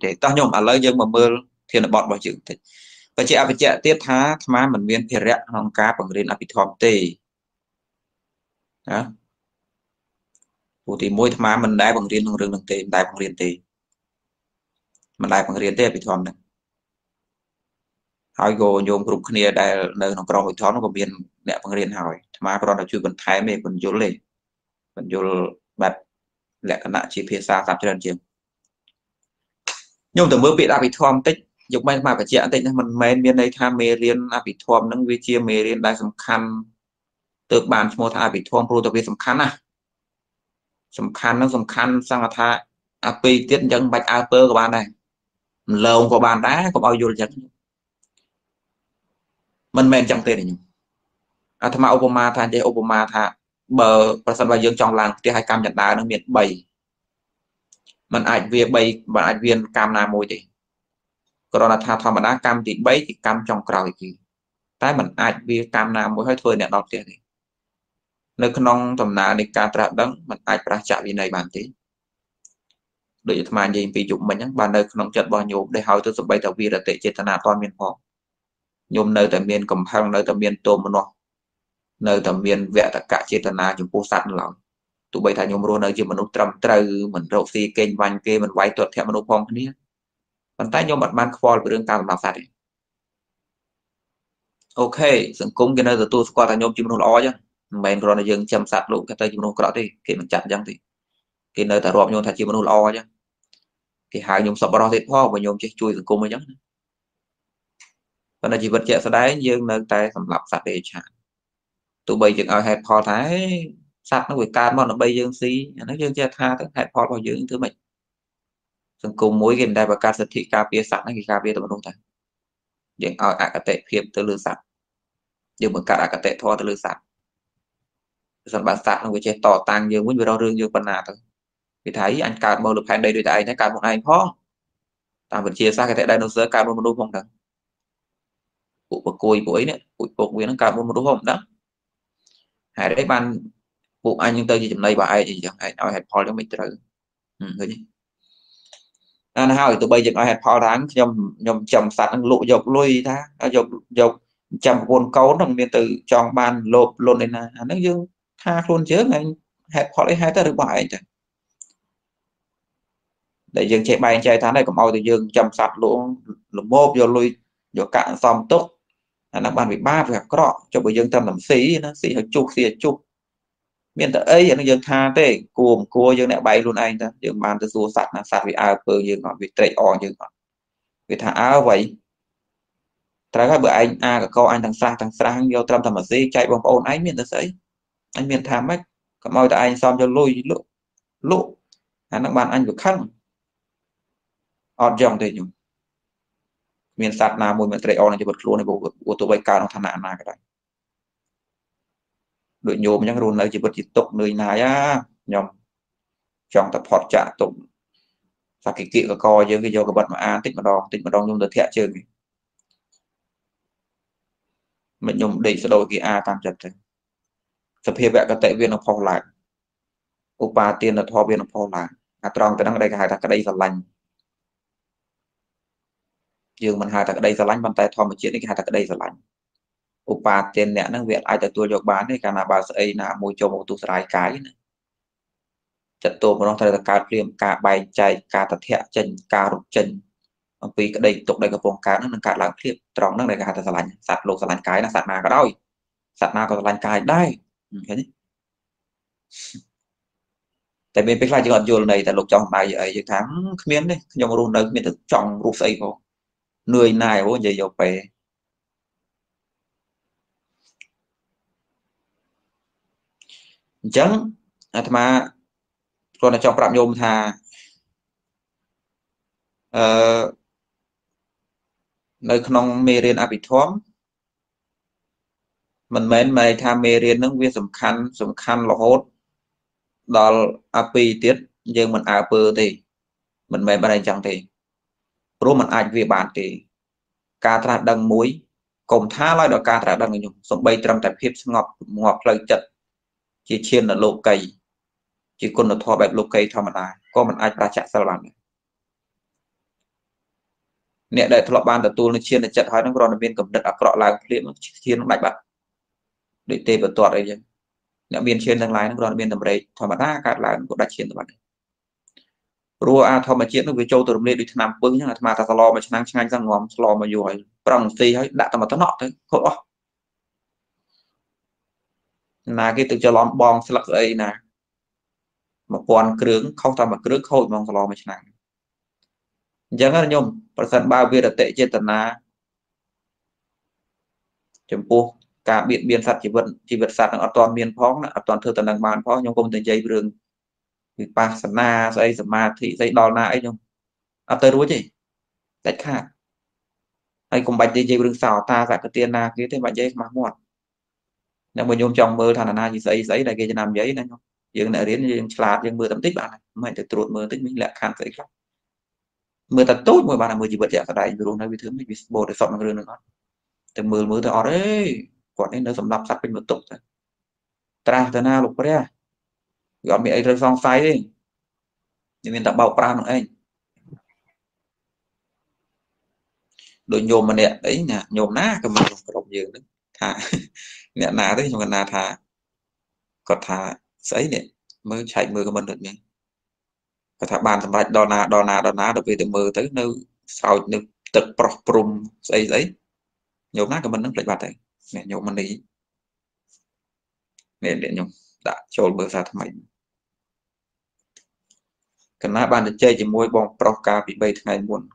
để tao nhôm ở lấy dương mà mưa thì nó bọt vào chữ và chị áp chợ tiếp thá má mình viên phía rẽ hòng cá bằng lên áp thọp tì đó cụ thì môi má mình đai bằng riêng đường đường tì đai bằng riêng tì mình đai bằng riêng tê bị thọp này hỏi gồ nhôm group kia đai nơi nó còn hội thọ nó còn biên đẹp bằng riêng hỏi má còn là chưa còn thái mê còn dỗ lên còn dỗ bẹp lẽ cái nạ chỉ phía xa tạm cho chiếm nhôm từ mưa bị áp thọp tích dục may mà phải chịu tình mình men bên đây tham mê liên à bị thom nâng vi chia mê liên đại sầm khăn tự bàn mua thà bị thom pro tự vi sầm khăn nó sầm khăn sang là thà ap tiết chân bạch ap của bạn này lồng của bạn đá có bao nhiêu chân mình men trong tiền này à tham Obama thà chơi Obama thà bờ person và dương trong làng thì hai cam nhận đá nó miệt bầy mình ảnh viên bầy bạn ảnh viên cam na môi thì còn là thà mà đã cam thì bấy thì cam trong cầu thì tái mình ai vì cam nào mỗi hơi thôi nè đọc tiền nơi non tầm nào để cà tra đắng mình ai ra chạm gì này bàn tí đợi cho mày nhìn ví dụ mình nhắn bàn nơi non chật bao nhiêu để hỏi tôi sụp bay tàu vi là tệ chết là toàn miền họ nhôm nơi tầm miền cầm hang nơi tầm miền tôm nó nơi tầm miền vẽ tất cả chết là chúng cô sẵn lòng tụi bay thà nhôm luôn nơi chỉ mình út trầm trời mình rậu xì kênh vành kia mình quay tuột theo mình út phong cái này còn tay nhôm mặt ban khoa về đường cao làm sao đấy ok sừng cung cái nơi giờ tôi qua tay nhôm chim luôn ó chứ mình còn là dừng chầm sạt lụ cái tay chim luôn cọ thì khi mình chặt răng thì cái nơi ta rộp nhôm thay chim luôn ó chứ thì hai nhôm sập bao thịt kho và nhôm chỉ chui sừng cung mới nhá còn là chỉ vật chè sau đấy dừng nơi tay sầm lọc sạt để chặt tụi bây dừng ở hẹp kho thái sạt nó quỳ can mà nó bây dừng xí nó dừng che tha tới hẹp kho vào dừng thứ mình sừng cung mối gần đây và ca sật thị ca bia sẵn này ca bia tụi mình không thấy những ở cả tệ khiêm tới lư sẵn nhưng mà cả cả tệ thoa tới lư sẵn sẵn bạn sẵn nó chơi tỏ tàng như muốn vừa đau rương như phần nào thôi vì thấy anh cà mơ lực hành đây đôi tại anh cà một anh khó tạm vật chia xa cái tệ đây nó giữa cà một đúng không đó cụ của cùi của ấy nữa cụ của nguyên cà một đúng không đó hãy đấy ban cụ anh nhưng tôi chỉ chụp này và ai thì chẳng ai nói hẹp hoi cho mình từ thôi anh hỏi tụi bây giờ nói hẹp họ đáng nhầm chầm sạt lụ dọc lui ta dọc chầm buồn cấu đồng miền từ trong bàn lộp luôn này là nó như tha luôn chứ anh hẹp họ lấy hai ta được bài chẳng để dừng chạy bay chạy tháng này cũng mau thì dừng chầm sạt lũ mộp vô lui vô cạn xong tốt nó bàn bị ba phải có đọ cho bởi dương tâm làm xí nó xí hơi chục miền tây ấy nó dương tha thế cuồng cua dương lại bay luôn anh ta dương bàn tới xua sạt là sạt vì ao phơi dương còn vì trệ o dương còn vì thả áo vậy trái các bữa anh a cả câu anh thằng sang vô trăm thằng mà gì chạy bằng ôn anh miền tây ấy anh miền tham mách còn môi tại anh xong cho lui lụ nó bàn anh được khăn ọt dòng thế nhung miền sạt nào mùi miền trệ o này cho bật luôn này bộ của tụi bay cao nó thằng nạn cái đấy đội nhôm nhang run lấy chỉ vật chỉ tục nơi này á nhom trong tập họp trả tục và cái kỵ và coi với cái do cái bật mà an tích mà đo nhôm được thẹn chơi mình nhôm để sửa đổi cái a tam chật thôi tập hiệp vẽ cái tệ viên nó phong lại upa tiền là thọ viên nó phong lại à tròn từ đang đây cái hai ta cái đây là lành dương mình hai ta cái đây là lành bàn tay thọ mà chuyện cái hai ta cái đây là lành Upa tên nè nó việc ai tự tôi được bán thì cả là bà sẽ là môi cho một tụi trái cái trận tù mà nó thấy là cá riêng cá bay chạy cá thật thẹn chân cá rụt chân vì cái đây tục đây cái vùng cá nó cá làm clip tròn nó này cả thật lành sạt lột sạt lành cái là sạt mà có đôi sạt mà có lành cái đây tại bên phía lại chỉ còn vô này là lột trong bài vậy tháng miếng đấy nhưng mà luôn đấy miếng thực trọng rụt xây vào người này vô gì vô về chẳng mà còn là trong phạm nhôm thà nơi non mê riêng áp thóm mình mến mày tham mê riêng những việc sầm khăn là hốt đó áp tiết nhưng mình áp thì mình mê bên đây chẳng thì rồi mình ảnh về bạn thì ca tra đằng muối cùng tha lại đó ca tra đằng nhung sầm bay trầm tại phép ngọc lời chật chỉ chiên là lô cây chỉ còn là thò bẹp lô cây thò mặt ai có mình ai ra chặt sao làm nè đại thọ ban tu nó chiên chặt hai nó còn bên cầm đất cọ lại liền chiên nó mạnh bạc để tê vào tọt đây nè bên chiên đang lái nó còn bên tầm đấy thoải mái đa cát lại cũng đặt chiên tầm đấy rùa à thọ mà chiên nó về châu từ đây đi tham bưng nhưng mà ta lo mà năng chăng răng ngòm lo mà rồi bằng tì hết đã tầm mà tao nọ thôi khổ là cái từ cho lon bom sẽ là cái nè mà còn cứng không tầm mà cứng khôi mà lo mà năng chẳng hạn nhôm phần bao việc là tệ trên tận là chấm pu cả biển biên sạt chỉ vật sạt ở toàn miền phóng ở toàn thừa tận đằng bàn phó nhung công từ dây đường thì ba sạt na dây sạt ma thì dây đòn na ấy nhung à tới đúng gì cách khác anh cùng bạch dây đường xào ta giải cái tiền na cái thế bạch dây mà muộn nếu mà nhung trong mơ thằng na thì giấy này kia cho làm giấy này nhung nhưng lại đến nhưng sạt nhưng mưa tầm tích bạn này mày được trộn mưa tích mình lại khăn giấy khác mưa ta tốt mưa bạn là mưa gì bật ở đây luôn nói với thứ mình bị bồ để sọt nó từ mưa ta ở đấy còn nên nó sầm lấp sắp bên một tục thôi ta từ na lục có đấy gọi mẹ ấy rơi xong sai đi thì mình ta bảo pra nữa anh đội nhôm mà nè đấy nè nhôm ná cầm một cái đấy thả nè ná đấy trong cái ná thả còn thả sấy nè mới chạy mưa cái mình được nhé và thả bàn thầm rạch đò nà được về từ mơ tới nơi sau nơi tật pro prum dây giấy nhôm nát của mình nó lệch bạt đấy nè nhôm mình đi nè để nhôm đã trộn bơ ra thầm mình cần lá bàn được chơi chỉ môi bong pro ca bị bay ngày muộn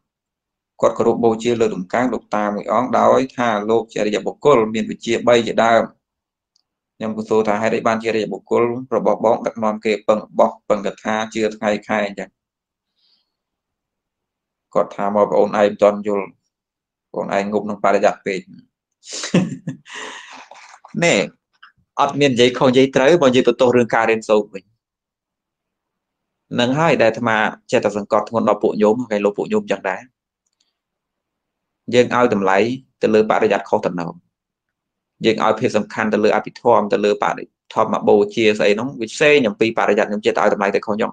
quạt cột bầu chia lơ đủng cá lục ta mùi óng đói tha lô chia để bọc cột miền bị chia bay chia đa nhằm của số thà hay đấy ban chia để bọc cột rồi bọc bóng đặt non kề bằng bọc bằng gạch tha chia thay khai chẳng còn thà mà bọn anh toàn vô bọn anh ngục nó phải đặt về nè ở miền giấy không giấy tới bọn giấy tôi rừng cà đến sâu mình nâng hai đại mà che tập dần cọt còn đọc bộ nhóm cái lỗ bộ nhóm chẳng đá nhưng ai tầm lấy từ lưỡi bà đã giặt khó tầm nào nhưng ai phê sầm khăn từ lưỡi áp thom từ lưỡi bà thom mà bồ chia sẻ nó bị xe nhầm pi bà đã giặt nhầm chia tạo tầm này thì khó nhầm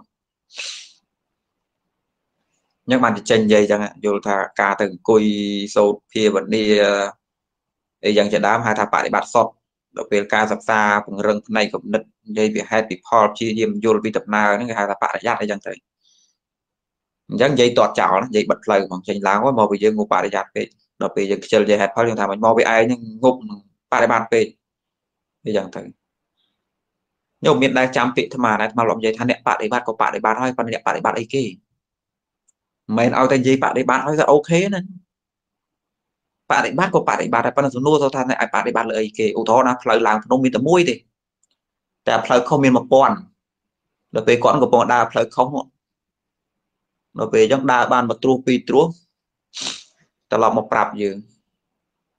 nhưng bạn thì tranh dây chẳng hạn dù thà cả từng cùi sâu kia vẫn đi ấy chẳng chả đám hai thà bà để bạt sọt đặc biệt ca sập xa cùng rừng này cũng nứt dây bị hai bị phò chia diêm dù bị tập nào nó hai thà bà để giặt đấy chẳng thấy dáng dây toạt chảo dây bật lời bằng tranh láng quá mò bị dây ngục bà để giặt về đặc biệt dây chơi dây hẹp phao liên thà mình mò bị ai nhưng ngục bà để bàn về đấy chẳng thấy nhưng miền đây chăm vị thà mà lộng dây thà nẹt bà để bạt có bà để bàn thôi còn nẹt bà để bạt ấy kia mày ao tay gì bạn đấy bạn nói ra ok này bạn đấy bác của bạn đấy bạn đã phân số nô sao này bạn đấy bạn lợi kì ô thó nó lời làm không biết tầm mũi thì đã lời không miền một con là về con của bọn đa lời không nó về trong đa ban một tru pi tru ta làm một bạp dường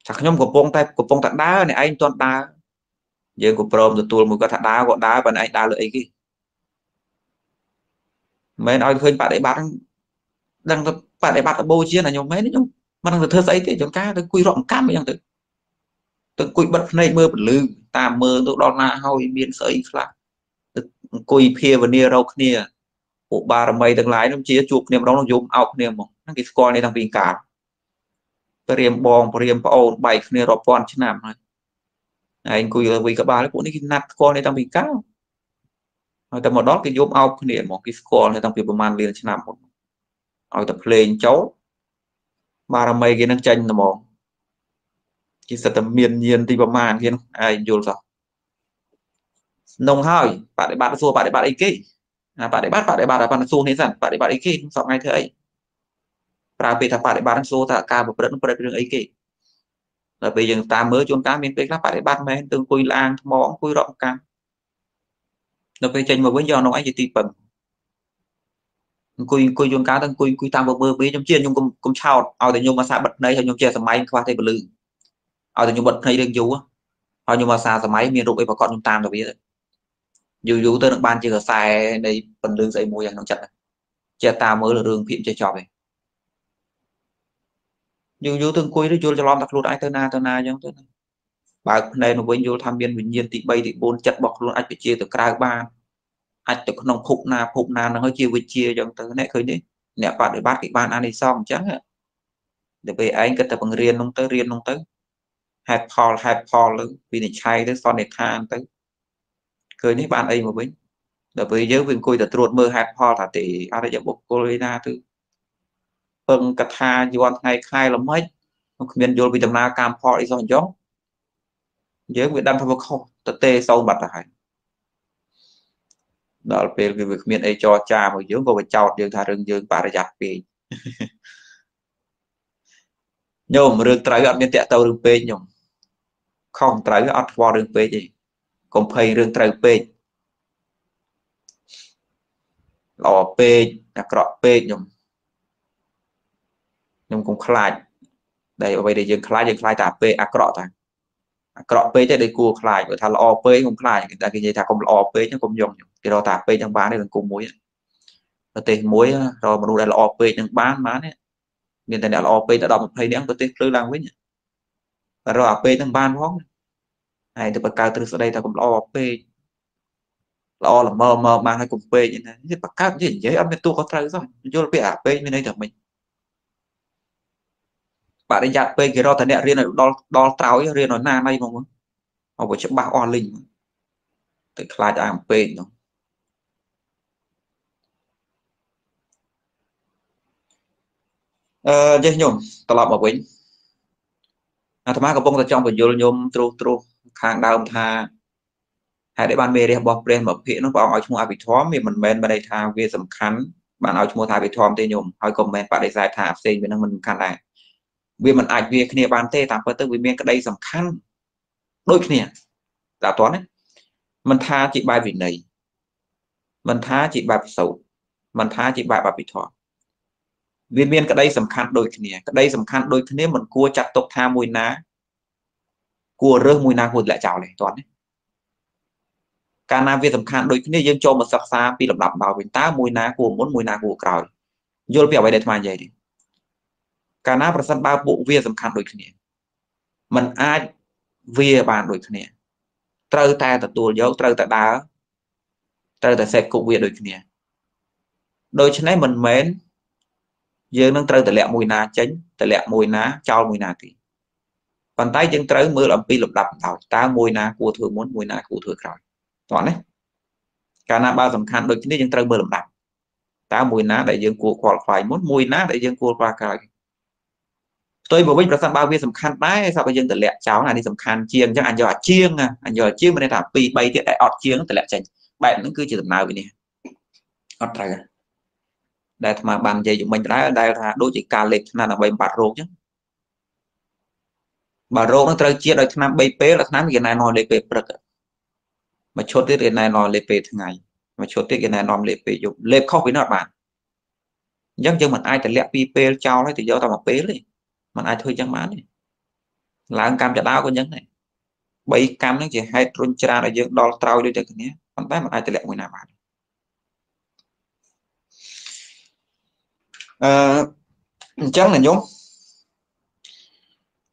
chắc nhóm của bông tay của bông tặng đá này anh toàn đá dường của prom từ tuôn một cái thằng đá gọi đá bạn anh đá lợi kì mày nói khuyên bạn đấy bạn đang bạn để bạn bố chia là nhiều mấy đấy nhung mà đang thơ giấy thì chúng ta đang quy rộng cam chẳng tự quy bật này mơ bật lư ta mơ tụ đo na hôi biến sấy là quy phe và nia rau kia bộ ba là mày đang lái nó chia chụp niềm đó nó dùng ao niềm một cái score này thằng bình cả riêng bong riêng bao bảy nia rau con chứ làm này anh quy cả ba nó cũng đi nạt con này thằng bình cao người ta một đó cái dùng ao niềm một cái score này thằng bình man liền chứ làm một ở tập lên cháu mà là mấy cái năng tranh là một chỉ sợ tầm miền nhiên thì vào màn kia ai vô rồi nông hơi bạn để bạn xua bạn để bạn ấy kì bạn để bắt bạn để bạn là bạn xua thế rằng bạn để bạn ấy kì không ngay thế và vì thằng bạn để bạn xua ta ca một trận một trận ấy kì là vì những ta mới chúng ta miền tây các bạn để bắt mấy tương quy lang mỏ quy rộng cam là về tranh mà với giờ nó anh chỉ tìm bằng cùi chuồng cá đang cùi tam bờ bờ với nhung chiên nhung cùng chảo ao thì nhung mà xa bật này hay nhung chia sầm máy qua thay bờ lư ao thì nhung bật này đừng dú ao nhung mà xa sầm máy miền rụng ấy bà con nhung tam rồi biết rồi dú tới được ban chưa xài này bần lư dậy mùi nó chặt chia ta mới là đường phim chơi trò này dú từng cùi đấy dú cho lom đặt luôn ai tới na nhung tới bà này nó với dú tham biên bình nhiên tị bay tị bôn chặt bọc luôn anh phải chia từ cài ba ách từ nông phục na nó hơi chia với chia trong từ này khởi đấy nè bạn để bắt cái bàn ăn đi xong chẳng để về anh cái tập bằng riêng nông tới hẹp hòn luôn vì này chay tới son này than tới cười nấy bạn ấy mà bấy để về nhớ về coi để trộn mơ hẹp hòn là tỷ anh ấy bộc corona tư bằng cả tha yon ngày khai là mấy miền vô bị đầm na cam hòn đi giòn gió nhớ về đâm vào không tê tê sâu mặt lại đó là về việc miền ấy cho cha mà dưỡng vào chào điều thà rừng dương bà đã giặt về nhôm rừng trái ở miền tây tàu rừng pe nhôm không trái ở vào rừng pe gì còn phải rừng trái pe lò pe đặc lọ pe nhôm nhôm cũng khai đây ở đây để dương khai tả pe đặc lọ ta cọ pe cho để cua khai rồi thà lò pe cũng khai người ta cái gì thà không lò pe chứ không dùng cái đó tả pe chẳng bán đây là cùng muối nó tê muối rồi mà luôn là lò pe chẳng bán má đấy nên tại đã lo pê đã đọc một thầy nén tôi tiếc lưu lang với nhỉ và rồi pê thằng ban phóng này từ bậc cao từ sau đây ta cũng lo pê lo là mờ mờ mang hay cùng pê như thế thì bậc cao gì vậy âm bên tu có thầy rồi vô pê à pê bên đây được mình bạn đánh giặt pê cái đó thằng nẹt riêng là đo táo ấy riêng nó na đây mà muốn họ vừa chấm bạc on linh tự khai ra một pê nó dễ nhôm tao lọt vào bến, thằng má có bông tao trong phải vô nhôm trâu trâu hàng đào thà, hãy để ban mê để bọc lên mở kĩ nó vào ở chung ai bị thóm thì mình men vào đây thà về sầm khắn, bạn ở chung một thà bị thóm tê nhôm, hỏi comment bạn đây dài thà xây bên năng mình khăn này, vì mình ảnh về kia bàn tê tạm bớt tới vì miền cái đây sầm khăn, đôi kia, là toán đấy, mình tha chị bài vị này, mình tha chị bài xấu, mình tha chị bài bị thóm. Viên miên cái đây sầm khăn đôi kia, cái đây sầm khăn đôi kia mình cua chặt tộc tha mùi ná, cua rơ mùi ná hồn lại chào này toàn đấy. Cả na viên sầm khăn đôi kia riêng cho một sắc xa pi lẩm lẩm bảo mình tá mùi ná của muốn mùi ná của cào, vô biểu vậy để tham gia đi. Cả na phần sân ba bộ viên sầm khăn đôi kia, mình ai viên bàn đôi kia, trâu ta tập tuồi dấu trâu ta đá, trâu ta xếp cục viên đôi kia. Đôi chân này mình mến dương nâng trâu từ lẹ mùi ná chánh từ lẹ mùi ná cho mùi ná thì còn tay dương trâu mưa làm pi lập đập đảo ta mùi ná của thừa muốn mùi ná của thừa rồi toàn đấy cả na ba tầm khăn đôi chính đấy dương trâu mưa làm đập ta mùi ná đại dương của quạt phải muốn mùi ná đại dương của quạt cài tôi vừa biết là sao bao viên tầm khăn đấy sao bây giờ từ lẹ cháu này đi tầm khăn chiên chắc anh giờ chiên bên đây thả pi bay tiện đại ọt chiên từ lẹ chánh bạn nó cứ chỉ tầm nào vậy nè ọt trâu đại mà bàn về chúng mình đã đại là đối với cà lê là bảy bát rô chứ bà rô nó tới chia đôi năm bảy pé là năm cái này nó lê pé bực mà chốt tiết cái này nó lê pé thường ngày mà chốt tiết cái này nó lê pé dụng lê khóc với nó bạn nhắc cho mình ai thì lẹ pi pé trao đấy thì do tao mà pé đi mình ai thôi chẳng bán đi là ăn cam chả đau con nhấn này bảy cam nó chỉ hai trôn tra là dương đo trao đi được cái nhé còn tay mà ai thì lẹ người nào bạn chắc là nhóm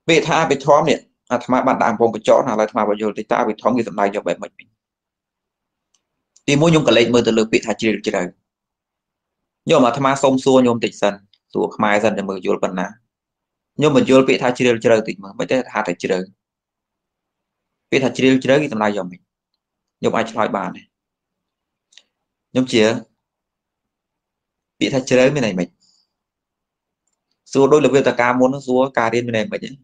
bị tha bị thóm này à tham bạn đang vùng bị chó nào lại tham vào thì ta bị thóm như tầm này cho bạn mình thì mỗi nhóm cả lệnh mơ từ lực bị tha chỉ được chỉ đấy nhưng mà tham xong xua nhóm tịch dần xua mai dần để mơ vô phần ná nhưng mà vô bị tha chỉ được chỉ đấy tịch mà mới tới tha chỉ được bị tha chỉ được chỉ đấy như tầm này cho mình nhóm ai cho lại bạn này nhóm chia bị tha chỉ đấy bên này mình xua đôi lực viên ta ca muốn nó xua ca điên bên này mình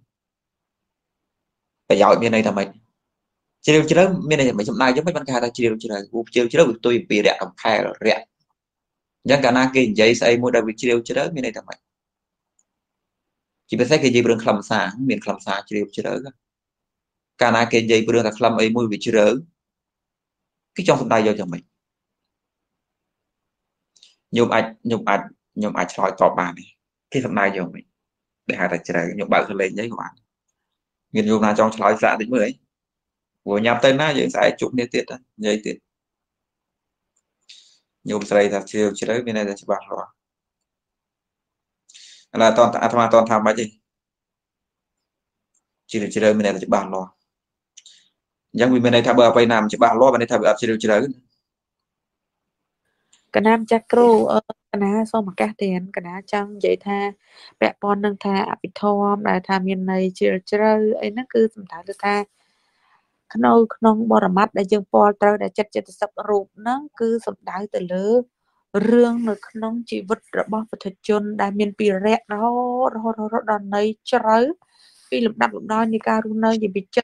phải giỏi bên này là mình chỉ đâu bên này mình chậm lại giống mấy con ca ta chỉ đâu tôi bị rẻ đồng khai rồi rẻ nhưng cả na kia giấy xây mỗi đầu bị chỉ đâu bên này là mình chỉ biết xét cái gì bưng khlam xa miền khlam xa chỉ đâu cả na kia giấy bưng là khlam ấy mỗi vị chỉ đâu cái trong hôm nay do cho mình nhôm ảnh soi tỏ bàn này khi hôm nay rồi mình để hai tài những bạn lên giấy của bạn nghiên cứu là trong sói dạ đến mới của nhà tên là những giải chụp nên tiết giấy tiết nhiều giấy là chiều chỉ đấy bên này là chị bạn rồi là toàn tham bá gì chỉ được chỉ đây bên này là chị bạn rồi nhưng vì bên này tham bờ bay làm chị bạn lo bên này tham bờ chỉ được chỉ đấy Cả nam chắc kêu cả ná so mà các tiền cả ná trong vậy tha bẹ pon đang tha bị thom lại tha miền này chơi chơi ấy nó cứ thầm thà được tha khăn ôi khăn bò rậm mắt đại dương pol trâu đại chặt chặt sập rụp nó cứ sập đáy từ lứa riêng được khăn chỉ vật bò vật thật chôn đại miền pì rẹt đó đó đó đó đòn này chơi pì lụm đập lụm đôi như ca run nơi gì bị chết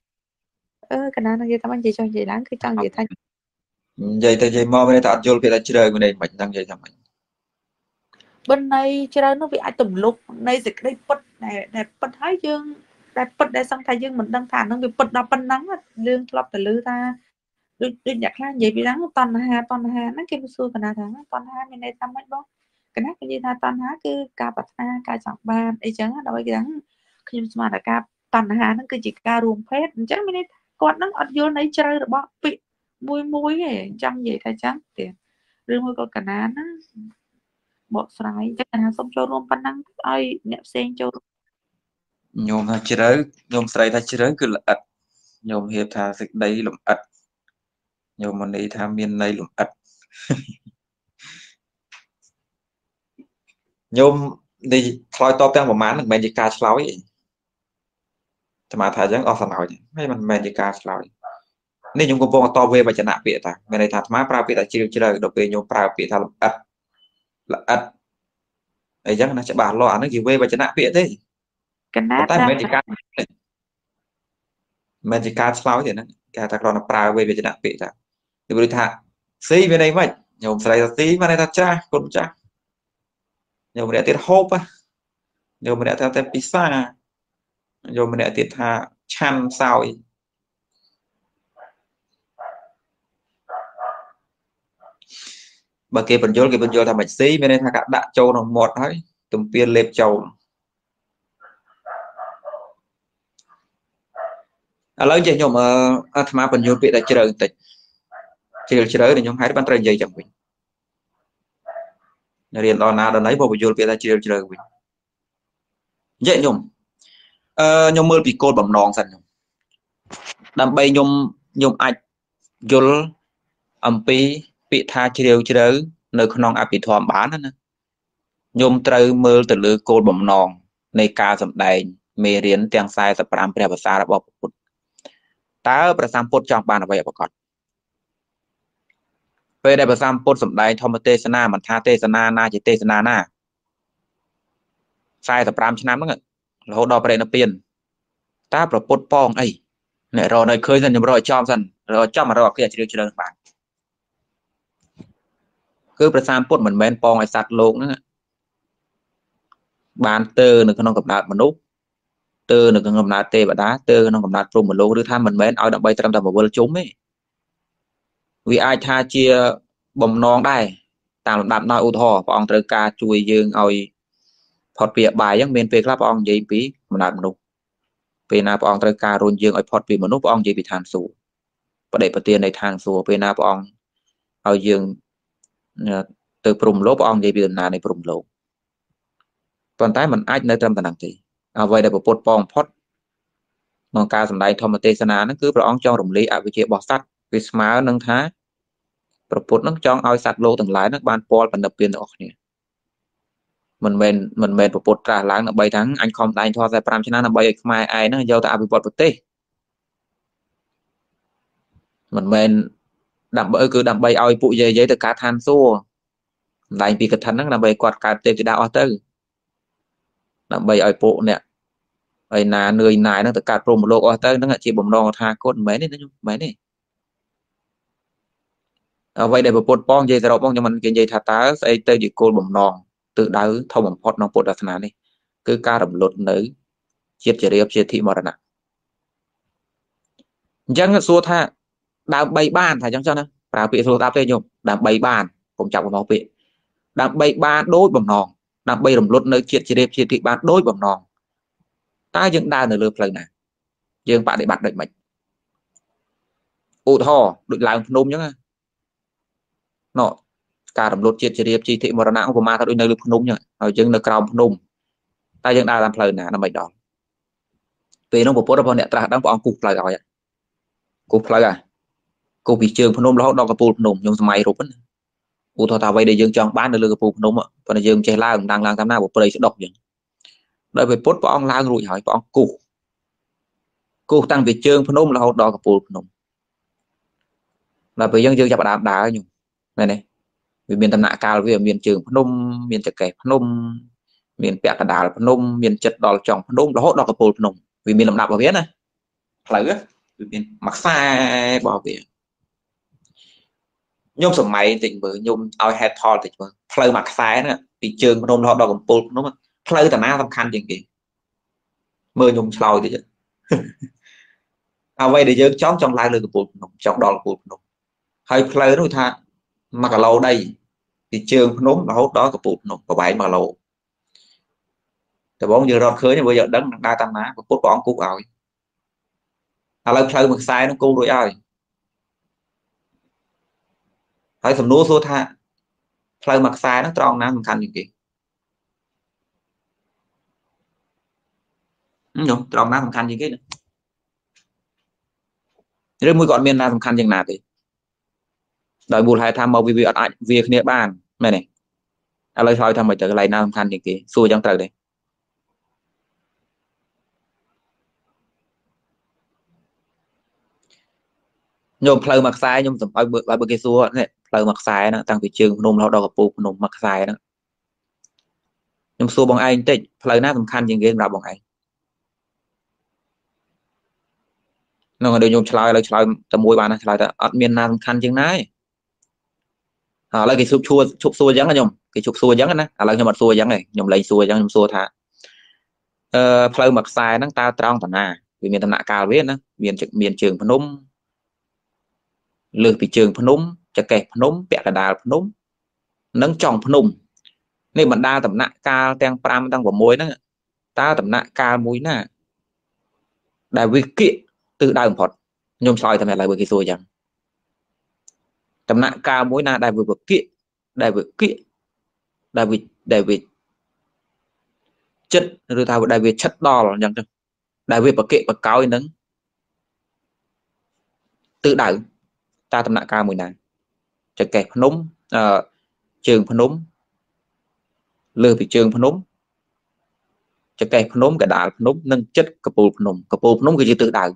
cả ná nó vậy tao anh chị cho chị láng cái trong vậy tha vậy thì vậy mò bên đây ta chơi cái chơi bên đây mình đang vậy thằng mình bên này chơi nó bị ai tụm lục này dịch đây bật này đẹp bật thái dương đẹp bật đây sang thái dương mình đang thả nó bị bật đập bật nắng lương lọp từ lư ta lư nhặt ra vậy bị nắng toàn hà nó kêu xưa còn là tháng toàn hà bên đây tam mấy bó cái nát cái gì ta toàn hà cứ ca bật ta ca sọc ba ấy chớ đâu ấy cái khi mà đã ca toàn hà nó cứ chỉ ca ruồng phết chắc bên đây còn nó ở vô này chơi được bao bị mùi mùi ấy chăm vậy ta chán tiền riêng mùi con cả ná nó bộ xoáy chắc là xong cho luôn văn năng ai nẹp sen cho nhôm ha chia đấy nhôm xoáy ta chia đấy cứ là ật nhôm hiệp thà dịch đây lụm ật nhôm mình đi tham miền này lụm ật nhôm đi thoi to tăng một mán là mình chỉ cà sấu ấy thì mà thà chẳng ở sẵn nào hay mình chỉ cà sấu nên nhôm cũng to về và chả nạp bịa ta ngày này thà má prao bịa ta chia đấy đầu tiên nhôm prao bịa thà lụm ật là ắt ấy chắc nó sẽ bảo lo nó gì về và chấn áp viện thế tại mình chỉ ca sau thì nó ca ta còn nó prao về chấn áp viện ta thì bồi thà xí bên đây vậy nhôm xài xí bên đây ta cha con cha nhôm để tiệt hộp á nhôm để theo pizza nhôm để tiệt thà chan sao ấy bà kia bận vô thằng bạch sĩ bên đây thằng cả đạn châu nó một đấy tùng tiền lệp châu à lấy chơi nhom à thằng má bận vô bị đại chơi đời thì nhom hai đứa bạn chơi gì chẳng quỳnh nhà liền đòn nào đòn lấy bộ bận vô bị đại chơi đời quỳnh dễ nhom nhom mưa bị côn bầm nòng sẵn nhom đam bay nhom nhom ảnh vô âm pi bị tha chia đều nơi con non bị thòm bán nữa nhôm trâu mơ từ lứa côn bầm nòng này ca sầm đầy mê riến tiếng sai tập làm bè bờ xa là bọc bột tá bờ sam bột trong bàn là vậy bọc cọt về đây bờ sam bột sầm đầy thòm tê sana mà tha tê sana na chỉ tê sana na sai tập làm chán lắm ngậy là hô đo bờ đây nó tiền tá bờ bột pong ấy này rồi này khơi dần rồi chom dần rồi chom mà rồi kia chia đều bạn cứ bờ sam bột mình men pong hay sạt lộn nữa bàn tơ nó không cầm đá mà núp tơ nó không cầm đá tê và đá tơ nó cầm đá trôm mà lô đưa tham mình men ao đập bay trăm tầm một bơ trúng ấy vì ai tha chia bầm non đây tạm đạp nói u thò pong từ ca chui dương oi phật bịa bài giống men về các pong gì pí mà đạp núp về na pong từ ca run dương oi phật bịa mà núp pong gì bị than sù và để bờ tiền này than sù về na pong ao dương từ bùng lốp ông dây biển này bùng lốp toàn tái mình ai nơi trong tận đẳng thì vậy là bộ bột bong pot non ca sầm đầy thom tê sana nó cứ ông trong đồng lý à với chị bỏ sắt với smart nâng thá bộ bột nó trong ao sạt lô từng lái nó ban pol vận động viên đó mình bộ bột trà láng nó bay thắng anh không đánh thoa ra pram china nó bay mai ai nó giao ta bị bột tê mình đầm bơi cứ đầm bay ao bụi giấy từ cá than xua lại vì cái thân nó đầm bay quạt cá tê thì đã tới đầm bay ao bộ nè ai nà người nài nó từ cá pro một lô ao tới nó là chỉ bầm non tha cốt mấy đấy nó mấy đấy vậy để bộ bột bong giấy rồi bong cho mình cái giấy thà tá xây tê chỉ côn bầm non tự đá thâu bầm phật non bột đặt nà này cứ cá đầm lột nấy chiết chỉ riêng chiết thị mờ nè chẳng xua tha đám bay bàn thầy chẳng cho nó và bị số tao tên nhung đám bay bàn cũng trọng nó bị đám bay ba đôi bằng nòng đám bay đồng lốt nơi chuyện chỉ đẹp chỉ thị bán đôi bằng nòng ta dựng đa nửa lượt lần này nhưng bạn để bạn đợi mình ô thò được làm nôm nhá nọ cả đồng lốt chuyện chỉ đẹp chỉ thị mà nó nặng của ma ta đôi nơi lượt nôm nhá rồi chừng được còng nôm ta dựng đa làm lời nè làm mày đó về nó một phút đó nè ta đang có cục lời gọi cục lời à cô bị trường phun nôm đó đo cái bột nôm nhôm máy rụp u thọ tàu vay để dương chọn bán được lừa phù đúng ạ và dương chơi la đang làm tham na của play sẽ độc những đợi về post bóng la rồi hỏi bóng cũ cũ tăng về chương phân ôm là hậu đỏ của phù đúng là về dân dương chặt đá nhung này này về miền tầm nạ cao về miền trường phân ôm miền chặt kẻ phân ôm miền bẹt cả đá phân ôm miền chặt đỏ chọn phân ôm là hậu đỏ của phù đúng vì miền làm đạp vào biết này là mặc sai bỏ việc nhôm sầm máy tỉnh với nhôm ao head thon tỉnh với play mặc sai nữa thị trường nôm họ đòi cầm pol đúng không play tầm na tầm khăn gì kì mưa nhôm sầu thì chứ ao vay để chơi chóng trong lái lừa cầm pol trong đòn pol hay play đối tha mặc lâu đây thị trường nôm là hốt đó cầm pol và bảy mặc lâu từ bóng giờ đòn khơi nhưng bây giờ đấng đa tầm ná và cốt bóng cúc áo là play mặc sai nó câu đối ai hãy thầm nô số tha, play mặc sai nó tròn ná khăn gì kì, đúng tròn ná khăn gì kì, rồi mũi gọn miền ná khăn gì nào thì, đợi buổi hai tham màu vì ở lại việc địa bàn này này, à lời thôi tham mày tới lại ná khăn gì kì, xuôi chẳng tới đấy, nhôm play mặc sai nhôm tầm vài bữa kia xuôi này lời mặc sai nó tăng thị trường nôm lao đầu gặp bù nôm mặc sai đó nhôm xua bằng anh tịnh lời na tầm khăn gì game là bằng anh nó còn đều nhôm chơi là chơi tầm mối bàn chơi là admin na tầm khăn chừng nấy à là cái chụp xua giống là nhôm cái chụp xua giống này à là nhôm mặt xua giống này nhôm lấy xua giống nhôm xua thả lời mặc sai nó ta tròn tầm nà vì miền tầm nà cao biết đó miền trường phần nôm lừa thị trường phân nôm chặt kẹt phân nôm bẹt cả đà phân nôm nâng tròn phân nôm nên bạn đa tầm nạ ca tang pram tăng của mối đó ta tầm nạ ca muối nè đại vi kiện tự đại ủng hộ nhôm soi tầm này lại vừa kia rồi chẳng tầm nạ ca muối nè đại vừa kiện đại vi chất rồi ta đại vi chất đo là nhận được đại vi bậc kiện bậc cao nâng tự đại ta tầm nạ ca mùi này chặt kẹt phân nôm trường phân nôm lừa thị trường phân nôm chặt kẹt phân nôm cả đá phân nôm nâng chất cặp bồ phân nôm cái gì tự đại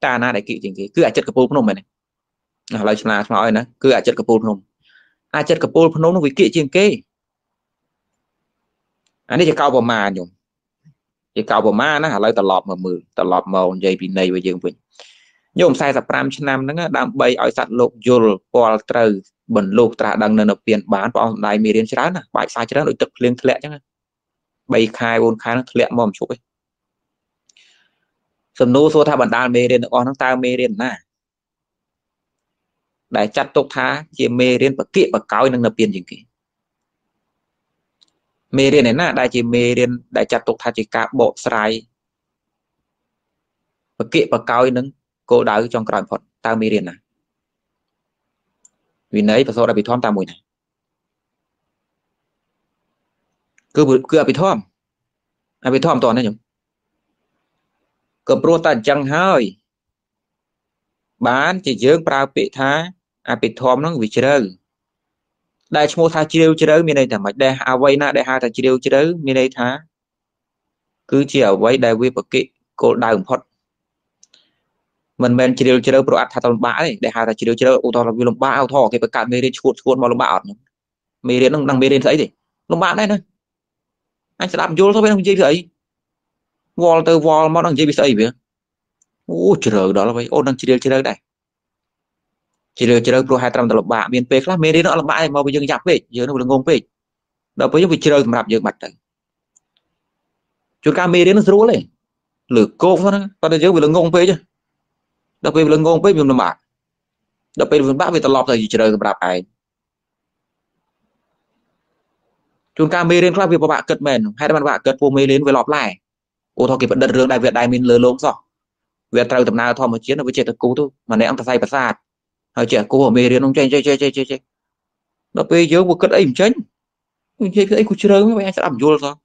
ta na đại kỵ chính cái cứ ai chất cặp bồ phân nôm này lời là nói nè cứ ai chất cặp bồ phân nôm ai chất cặp bồ phân nôm nó bị kỵ chính kê anh ấy chỉ cao vào mà nhung chỉ cao vào ma nó lời tạt lọt màu dây pin này với dương bình nhôm sai tập ram trên nam nó đam bay ở sạt lục dồn qua trời bẩn lục trả đằng nền tiền bán vào này mì đến chán à bài sai chán đối tượng liên lệ chứ bay khai bốn khai nó lệ mồm chụp ấy sầm nô số tha bản đan mê đến con thằng ta mê đến nè đại chặt tục tha chỉ mê đến bậc kỵ bậc cáo nền tiền gì kì mê đến này nè đại chỉ mê đến đại chặt tục tha chỉ cả bộ sài bậc kỵ bậc cáo nền cô đã trong cài phật ta mê điện này vì nấy và sau đã bị thom ta mùi này cứ bị thom toàn đấy nhỉ cơ pro ta chẳng hơi bán chỉ dưỡng prao bị thá bị thom nó bị chơi đại chúng ta chơi miền này thả mạch đây away na đây hai ta chơi miền này thá cứ chỉ ở quay đại quy bậc kỵ cô đã ủng phật mình chỉ điều chế độ pro tha này để hai ta chỉ điều chế độ ô tô là vi lồng bã ao thò thì phải cạn mê đến chuột mà lồng bã mê đến đang mê đến thấy gì lồng bã đây này anh sẽ làm vô thôi bên không chơi thấy wall từ wall mà đang chơi bị say vậy ô trời đó là vậy ô đang chỉ điều chế độ đây chỉ điều chế độ pro 200 là lồng bã miền tây khác mê đến đó lồng bã mà bây giờ giặc về giờ nó còn ngông về đó bây giờ bị chơi mà làm giờ mặt đấy chuột cá mê đến nó rú lên lửa cô nó còn giờ bị nó ngông về chứ đặc biệt là ngôn với miền Bắc, đặc biệt miền Bắc về tận lọt thời trời gặp đạp ai, chúng ta mê đến các việc của bạn cất mền, hay là bạn cất vô mê đến với lọt lại, ô thọ kịp đất rừng đại Việt đại miền lừa lốm rồi, Việt tàu tập nào thọ một chiến là với chết thật cú thôi, mà nãy ông ta say bả sạt, hồi trẻ cú ở mê đến ông chơi, đặc biệt nhớ một cất ấy không tránh, cái ấy của trời mới anh sẽ làm vua sao?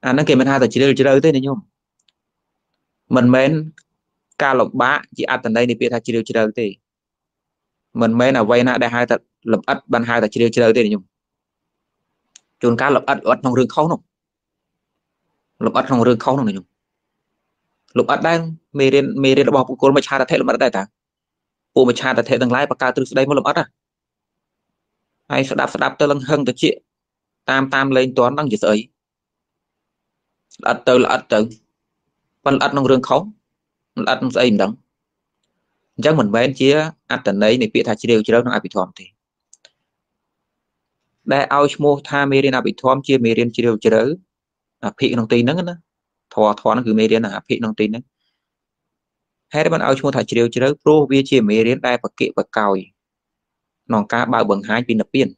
À nó kể mình hai thời trời thế này nhung. Mình mến ca lộc bá chỉ ăn tận đây thì biết ta chỉ điều chỉ đâu thì mình mấy là vay na đây hai ta lập ất ban hai ta chơi tiền nhung chôn cá lập ất không rừng khấu nông lập ất không rừng khấu nông này nhung lập ất đang mê đến là bỏ cô mà cha ta thấy lập ất đây ta cô mà cha ta thấy từng lái bạc ca từ đây mới lập ất à ai sẽ đáp tới lần hơn tới chị tam lên toán đang gì sợi ất từ là ất từ ban ất không rừng khấu ất không dây đắng chắc mình bên chia ắt tận đấy này bị thà chỉ đâu nó bị thòm thì đại ao mua tha mê điên bị thòm chia mê điên chỉ đâu chỉ đỡ pị nông tì nắng đó thò nó cứ mê điên pị nông tì nắng hết đấy bạn ao mua thà chỉ đâu chỉ đỡ pro bia chia mê điên đại bạc kệ bạc còi nòng cá bao bằng hai pin nạp pin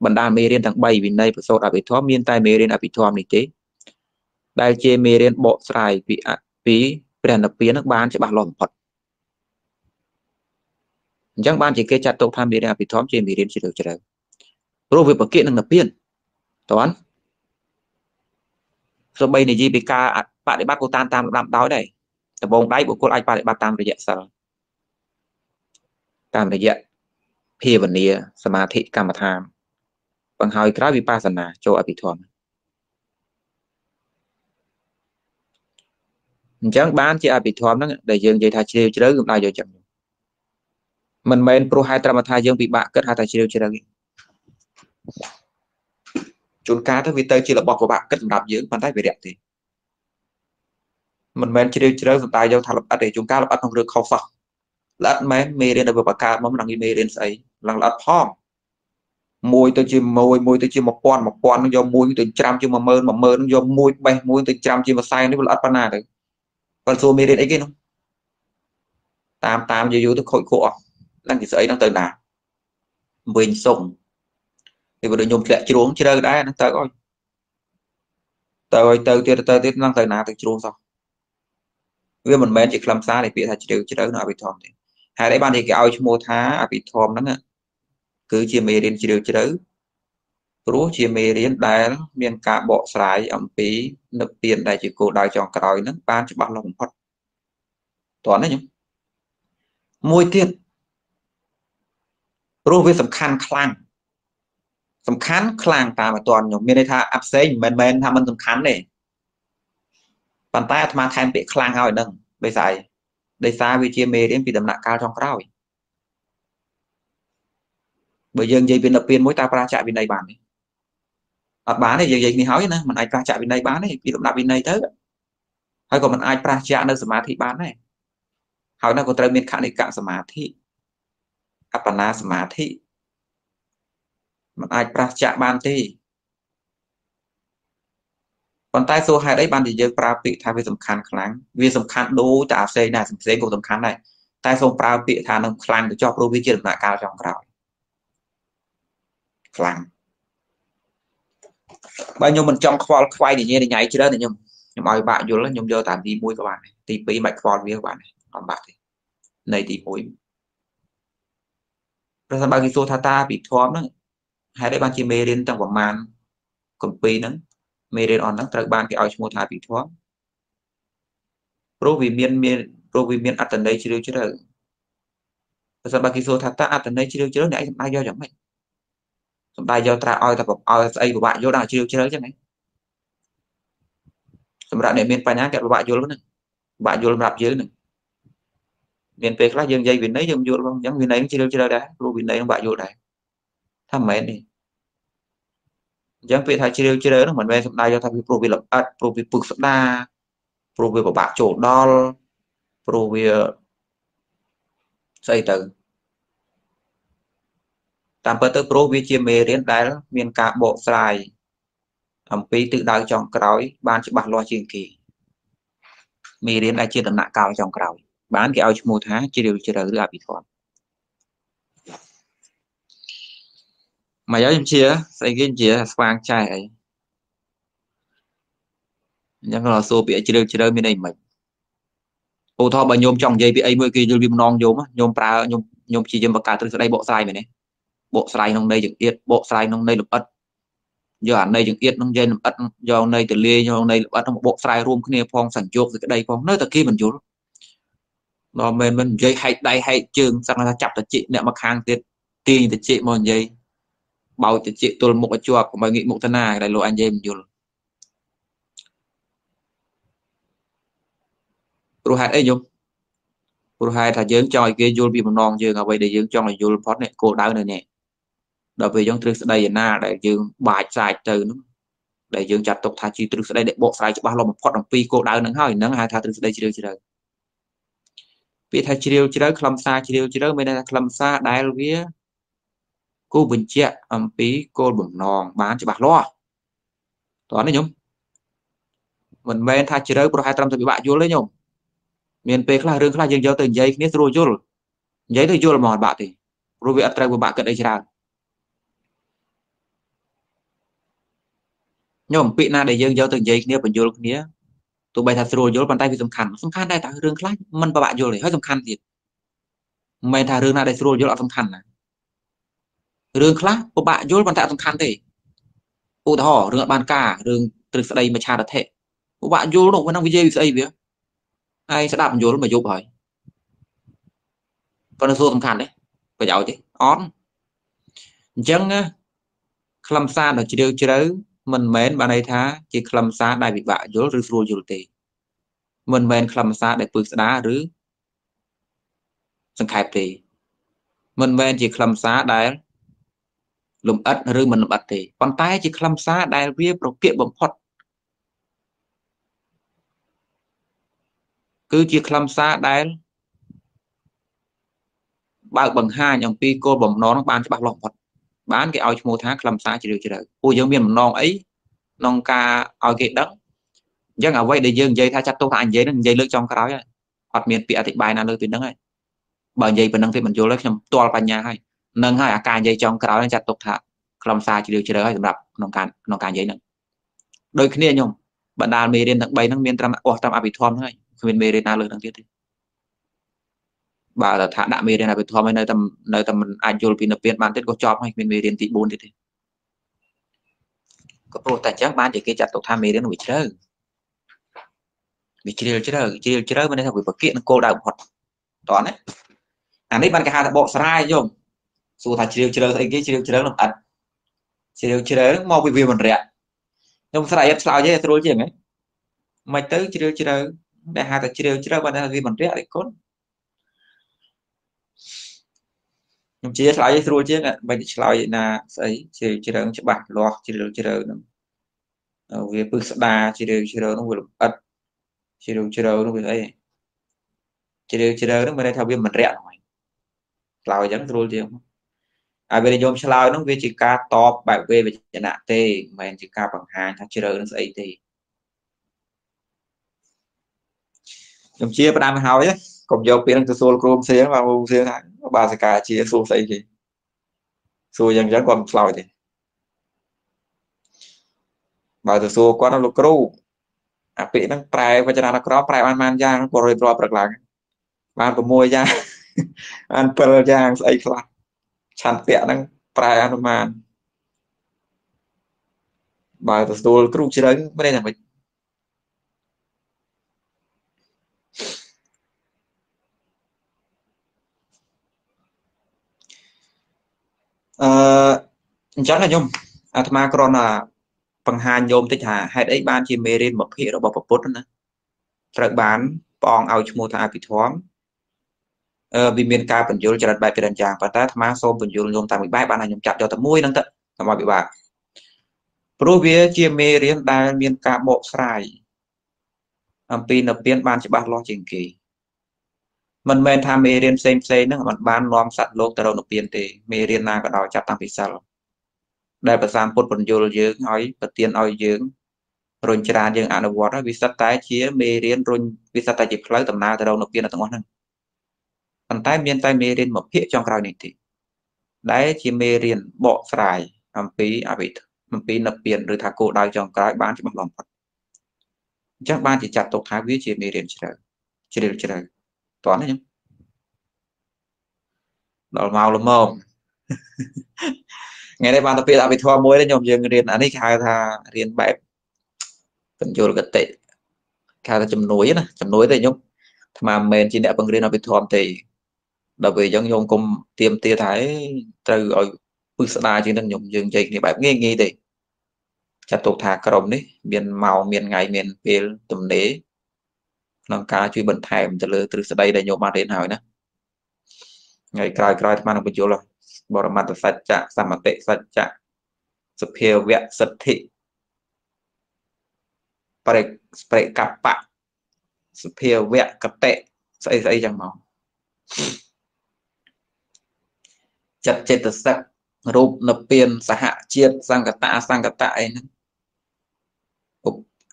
bạn đa mê điên thằng bay vì này số đã bị thòm miên tai mê điên bị thòm này thế đại chia mê điên bộ xài bị bèn nạp pin nước bán sẽ bạc lỏng phật chẳng ban chỉ kê chặt tộc tham đi ra bị thóm trên bị đến chỉ được chờ rồi việc bảo kiện đang lập biên toán rồi bây này gì bị ca bạn để bắt cô tan tam làm đói này tập bông đáy của cô anh bạn để bắt tam để dạy sao tam để dạy khi vấn đề samadhi cam tham bằng hai cái vi pa sanh cho ở bị thóm chẳng ban chỉ ở bị thóm đó để dừng dây thay chiều chờ gồm lại rồi chậm mình men pro hai trăm thai dương bị bạ cất hai tài chiêu chơi đấy chốn cá thôi vì tây chỉ là bọc của bạn cất đạp dưỡng bàn tay về đẹp thì mình men chiêu chơi đấy tài giao thà lập ăn để chốn cá lập ăn không được khâu phật lát men mê lên là vừa bạc cá mắm đang đi mê lên sấy lăng lát phong môi tôi chỉ một quan nó do môi từ trăm chứ mà mơ nó do môi bay môi từ trăm chứ mà sai nó lát pana đấy còn số mê lên ấy kia không tam vô tôi khôi khổ đang thì sợi đang tới nào mình sùng thì vừa được nhôm kẹt chì uống chơi đấy đang tới coi tới năng tới nào tới chì uống sao vì mình men chỉ làm xa để bị thay chì đâu nào bị thòm thì hai đấy ban thì cái ao chim mô thá bị thòm đó nè cứ chia mê đến chì đâu rú chia mê đến đá miền cả bộ sải ẩm phí nộp tiền đại chỉ cô đại chọn còi nó ban cho bạn lòng phật toán đấy nhung môi tiềnรู้วิสำคัญคลังสำคัญคลังตามมาตอนอยู่มีในท่าอัพเซนแมนทำมันสำคัญเลยปันใต้อาตมาแทนเปะคลังเอาอีกหนึ่งไปใส่ได้ซาวิเชียเมเรียนปีดำหนักกาวช่องเก้าอีกเบย์ยังใจเป็นระเบียนมวยตาปราชญ์วินัยบ้านนี่อัดบ้านนี่ยังนี่เฮ้ยนะมันไอปราชญ์วินัยบ้านนี่ปีดำหนักวินัยเท่าให้ก่อนมันไอปราชญ์ในสมาธิบ้านนี่เฮ้ยนะคนเตรียมเมียนขันในกะสมาธิอัปปนาสมาธิมันอาจปราศจากบางทีคนใต้โซไฮได้บางทีเยอะปราปิทาเป็นสำคัญครั้งวิสำคัญดูแต่อาเซนได้สำเซนก็สำคัญได้ใต้ทรงปราปิทาหนึ่งครั้งจะจอบรูปวิจิตรหน้าการจองเราครั้งบางโยมมันจองควอลควายอย่างเงี้ยในไงชื่อได้โยมโยมเอาบะโยนแล้วโยมโยตามตีมุ้ยกับบ้านตีปีใบควอลเวียกับบ้านลำบากเลยในตีมุ้ยประสบการณ์กิโซธาตาปีทอมนั้นให้ได้บางทีเมเรนต่างประมาณกลุ่มปีนั้นเมเรนอ่อนนั้นตระบานที่เอาชโมธาปีทอมโปรวิเมียนอัตตันได้ชิลชิลประสบการณ์กิโซธาตาอัตตันได้ชิลชิลเนี่ยสมัยย่ออย่างไรสมัยย่อตราออยแต่แบบออยไอแบบว่าย่อได้ชิลชิลใช่ไหมสมัยเนี่ยเมียนปัญญาแก่แบบว่าย่อแล้วนึงแบบย่อลำดับเยอะนึงmiền Tây khác dân dây biển đấy dân vô luôn dân biển này cũng chơi đâu đấy luôn biển này ông bà vô đấy tham mến đi dân Việt Thái chơi đâu nó mình về sập đai cho tham việc pro việc lập ắt pro việc bực sập đa pro việc bảo bạ chỗ đo pro việc xây từ tạm bớt tới pro việc chia mề đến đấy miền cả bộ dài thậm chí tự đai trong cõi ban chỉ bạc loa truyền kỳ mề đến ai chia tầm nặng cao trong cõi bán cái ao chim mồi thá chỉ điều chỉ là lừa bị thọt mà giáo em chia xây cái chia sang trai ấy nhưng là số bị chỉ đều bên này mình ô thọ bà nhôm trong dây bị ấy mới kia rồi bìm non nhôm á nhôm chỉ dầm bạc cả từ đây bộ sai mình đấy bộ sai nông đây dựng yết bộ sai nông đây lập ất do ở đây dựng yết nông dây lập ất do ở đây từ lê do ở đây lập ất bộ sai rôm cái này phong sẵn chuột từ cái đây phong nơi từ kia mình chuột đó mình dây hay đây hay trường sang là chặt chị nè mặc hàng tiền tiền thì chị mòn dây bảo cho chị tôi một cái chuột của bài nghị một thân này đại lộ anh em nhiều rồi hạt ấy nhung rồi hai thằng dưỡng cho kia vô bị một non dương ở vậy để dưỡng cho là vô post này cô đau này nè đó vì trong trường đây là đại dương bài trải từ nó đại dương chặt tục thà chi từ đây để bộ sai cho bao lâu một post đồng pi cô đau nắng hơi nắng hai thà từ đây chỉ được vì thầy chỉ điều mình là làm xa đại vía cô bình chia âm phí cô bụng nòng bán cho bạc lo toán đấy nhung mình men thầy chỉ điều của 200 thì bị bạn vô lấy nhung miền Bắc là rừng là dân giàu từng giấy nét rồi vô giấy thì vô là mòn bạn thì rồi việc trai của bạn cận đây chỉ nào nhung bị na để dân giàu từng giấy nét vẫn vô lúc nía tụi bay thật rồi vô bàn tay vì sầm khăn đây tại rừng khác mình và bạn vô để hơi sầm khăn gì mày thà rừng này đây rồi vô là sầm khăn này rừng khác của bạn vô bàn tay sầm khăn thì cụ thỏ rừng bàn cả rừng từ đây mà cha đã thể của bạn vô động với năng video đây vậy ai sẽ đạp vô lúc mà vô rồi còn là số sầm khăn đấy phải giàu chứ on chẳng làm xa là chỉ điều chưa đấy mình mến bạn này thá chỉ làm xa đại bị bạ dối rư rùa dù tì mình mến làm xa để bước đá rứ sân khẹp tì mình mến chỉ làm xa đại lùm ất rư mình lùm ất tì còn tay chỉ làm xa đại viếp đồ kiệm bấm phật cứ chỉ làm xa đại bạc bằng hai nhằm pi cô bấm nó bán cho bạc lòng phật bán cái ao mua tháng làm sao chỉ được ôi giống miền non ấy non ca ao cái đất dân ở vậy để dân dây tha chặt tô thành dây nó dây lưỡi trong cái đó ấy. Hoặc miền bịa thịt bài nào lưỡi tuyến đất ấy bởi dây mình nâng thì mình vô lớp trong to là nhà hay nâng hai à càng dây trong cái đó nên chặt tục thả làm sao chỉ được chỉ đấy làm non ca dây nữa đôi khi nhung bạn đàn mì đến tận bay nó miền tam à bị thom thôi miền mì đến nào lưỡi thằng kia thì bà là thả đạm mê đây là bị thua nơi tầm anh vô pin viên bán tết có cho hay bên mê tiền tỷ 4 thì có pro tài chắc bán chỉ cái chặt tộc tham mê đến nổi chơi bị chơi bên đây là bị vật kiện cô đào hoạt toán đấy anh ấy bán cái hàng bộ sai dùng dù thà chơi thấy cái chơi làm ăn chơi mau bị viêm mình rẻ nhưng sau này em sao chứ tôi chuyện ấy mày tới chơi để hai chơi bên đây là vì mình rẻ đấy con chỉ lại rồi chứ này mình lại là ấy chỉ đơn cho bạn loạt chỉ đơn về bước đà chỉ đơn nó vừa ật chỉ đơn nó vừa ấy chỉ đơn nó bên đây theo viên mình rẻ rồi lại dẫn rồi chứ à về dòng sẽ lại nó về chỉ ca to bạn về về nạn tê mình chỉ ca bằng hàng thằng chỉ đơn nó sẽ thì dòng chia và đam hào ấy còn dọc biến từ sôi chrome xe và vùng xe này bà sẽ cả chia số xây gì số dân dân còn lòi thì bà từ số quá nó lục cru à bị nó trai và cho nó có trai man ra nó rồi rồi bật lại bạn của môi ra ăn bơ ra xây lại chăn tiện nó trai ăn man bà từ số cru chỉ đấy mới đây là mình chắc là nhung Atma Cron là bằng hàng nhôm tích hà hay đấy ban chỉ mê lên một hệ độ bọc bột nữa trợ bán bong ao chua tha bị thoáng vì miền ca phần dối cho đặt bài tiền chàng và ta tham số phần dối nhôm tạm bị bài ban này nhôm chặt cho tầm mũi năng tận làm mọi bị bạc pro vía chia mê riêng đa miền ca bộ sài pin ở biên ban chỉ bạc lo trình kỳ mình men tham mê riêng xem xây nữa mình ban lom sạch lốp từ đầu nộp tiền thì mê riêng na cái đó chặt tăng bị sao đại bác giám phốt phần dồi dưỡng hỏi bật tiền hỏi dưỡng rồi chia ra dưỡng ăn uống đó vì sát tái chia mê riêng rồi vì sát tái chỉ lấy tầm nào từ đầu nộp tiền là tầm ngon hơn còn tay mê riêng một phía trong cái này thì đấy chỉ mê riêng bỏ xài làm phí nộp tiền rồi thà cô đào trong cái bán cho bằng lòng chắc ban chỉ chặt tục thái quý chỉ mê riêng chỉ được toán đấy nhá đỏ màu lắm mồm ngày nay bạn tập đã bị thua mối đấy nhom dương riêng anh ấy khai thà riêng bẹp vẫn chưa được tệ khai là chầm núi này chầm núi đây nhung mà mình chỉ đẹp bằng riêng nó bị thòm thì là về dân dùng cùng tiêm tia thái từ ở bước xa trên đang dùng chương trình thì bạn nghe nghe thì chặt tục thả cồng đấy miền màu miền ngày miền về tầm đế làm cá truy bẩn thèm từ từ đây để nhộm mà đến hỏi nữa ngày cài cài mà nó bị chỗ là bỏ ra mặt sạch chạ xả mặt tệ sạch chạ sập heo vẹn sạch thị phải cặp bạn sập heo vẹn cặp tệ xây xây chẳng máu chặt chết từ sắc rụp nập tiền xã hạ chiết sang cả tại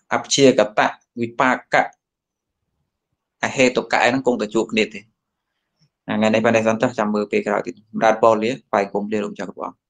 áp chia cả tại vì pa cả hệ tộc cái nó cùng từ chuột nết thì ngày nay ban đại dân ta chăm mưa về cái đó thì đa bò lía phải cùng đều đồng cho các bạn.